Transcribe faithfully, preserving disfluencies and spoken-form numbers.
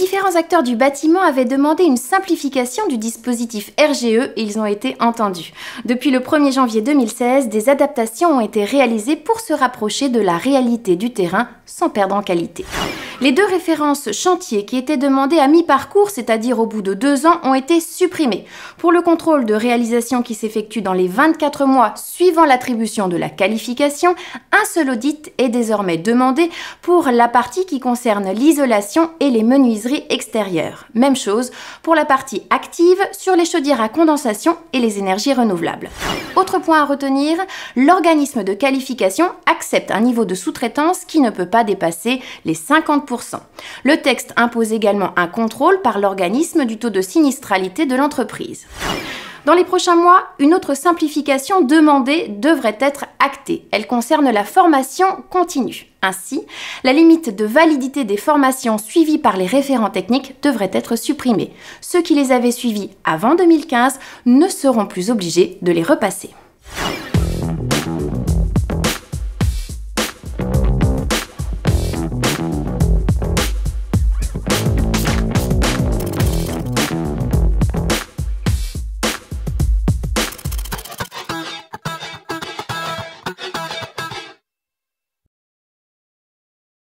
différents acteurs du bâtiment avaient demandé une simplification du dispositif R G E et ils ont été entendus. Depuis le premier janvier deux mille seize, des adaptations ont été réalisées pour se rapprocher de la réalité du terrain sans perdre en qualité. Les deux références chantier qui étaient demandées à mi-parcours, c'est-à-dire au bout de deux ans, ont été supprimées. Pour le contrôle de réalisation qui s'effectue dans les vingt-quatre mois suivant l'attribution de la qualification, un seul audit est désormais demandé pour la partie qui concerne l'isolation et les menuiseries extérieures. Même chose pour la partie active sur les chaudières à condensation et les énergies renouvelables. Autre point à retenir, l'organisme de qualification accepte un niveau de sous-traitance qui ne peut pas dépasser les cinquante pour cent. Le texte impose également un contrôle par l'organisme du taux de sinistralité de l'entreprise. Dans les prochains mois, une autre simplification demandée devrait être actée. Elle concerne la formation continue. Ainsi, la limite de validité des formations suivies par les référents techniques devrait être supprimée. Ceux qui les avaient suivies avant deux mille quinze ne seront plus obligés de les repasser.